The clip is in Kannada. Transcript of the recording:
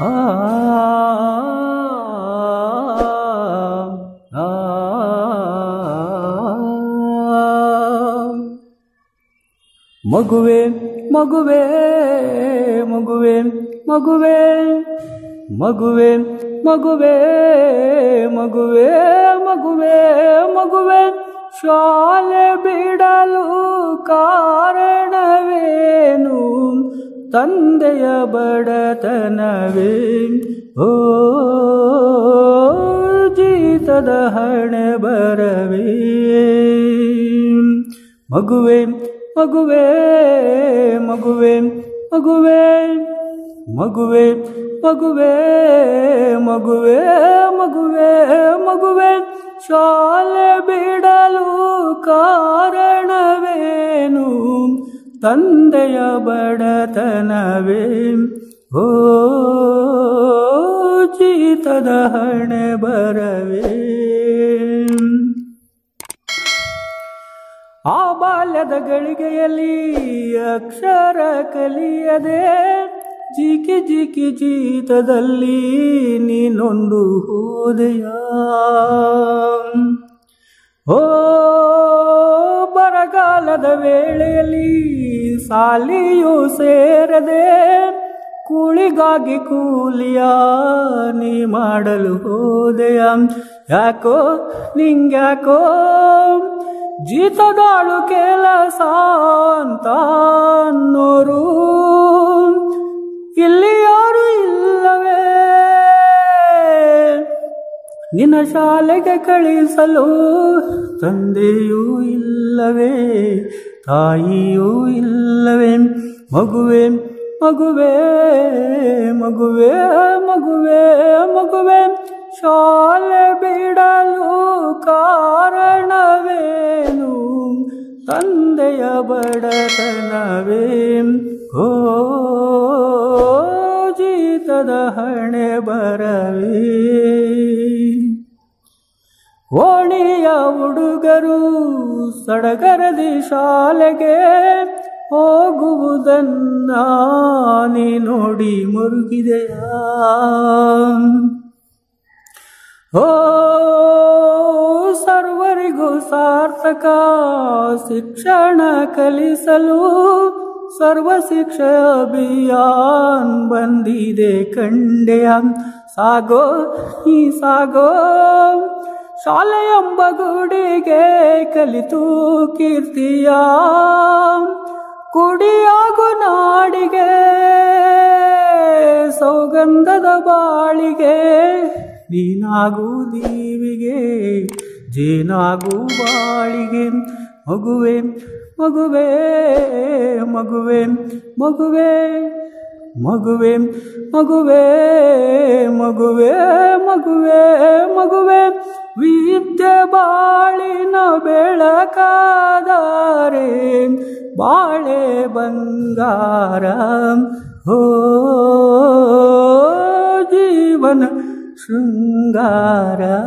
मगुवे मगुवे मगुवे मगुवे मगुवे मगुवे मगुवे मगुवे मगुवे शाले बिडलू कारणवेनु तंदेय बड़तनवे ओ जीतद हणे बरवे मगुवे मगुवे मगुवे मगुवे मगुवे मगुवे मगुवे मगुवे मगुवे शाले बिडलू कारणवेनु तंदेय बड़तनवे ओ जीतद हणे बरवे आ बाल्यद ಗಳಿಗೆಯಲ್ಲಿ ಅಕ್ಷರ ಕಲಿಯದೆ ಜಿಕಿ ಜಿಕಿ ಜೀತದಲ್ಲಿ ನೀನೊಂದು ಹೋದೆಯ ಓ ಬರಗಾಲದ ವೇಳೆಯಲ್ಲಿ ಸಾಲಿಯೂ ಸೇರದೆ ಕೂಳಿಗಾಗಿ ಕೂಲಿಯ ನೀ ಮಾಡಲು ಹೋದೆಯ ಯಾಕೋ ನಿಂಗ್ಯಾಕೋ जीतदाळु केलस ಅಂತ ಅನ್ನೋರು ಇಲ್ಲಿ ಯಾರು ಇಲ್ಲವೇ ನಿನ್ನ ಶಾಲೆಗೆ ಕಳಿಸಲು ತಂದೆಯೂ ಇಲ್ಲವೇ ತಾಯಿಯೂ ಇಲ್ಲವೇ ಮಗುವೆ ಮಗುವೆ ಮಗುವೆ ಮಗುವೆ ಮಗುವೆ ಶಾಲೆ ಬಿಡಲು ಕಾರಣವೇನು ತಂದೆಯ ಬಡತನವೇ ಓ ಜೀತದ ಹಣೆ ಬರವೇ ಓಣಿಯ ಹುಡುಗರು ಸಡಗರದಿ ಶಾಲೆಗೆ ಹೋಗುವುದನ್ನ ನೀ ನೋಡಿ ಮುರುಗಿದೆಯಾ ओ सर्वरिगू सार्थक शिक्षण कलिसलू सर्व शिक्षा अभियान बंदिदे कंडेया सागो ही सागो शाले एंब गुडिगे कलितू कीर्तिया कुडियागु नाडिगे सौगंधद बाळिगे ನೀನಾಗೂ ದೀವಿಗೆ ಜೇನಾಗೂ ಬಾಳಿಗೆ ಮಗುವೆ ಮಗುವೆ ಮಗುವೆ ಮಗುವೆ ಮಗುವೆ ಮಗುವೆ ಮಗುವೆ ಮಗುವೆ ಮಗುವೆ ವಿದ್ಯೆ ಬಾಳಿನ ಬೆಳಕಾದರೆ ಬಾಳೆ ಬಂಗಾರ ಓ ಜೀವನ शृंगारा।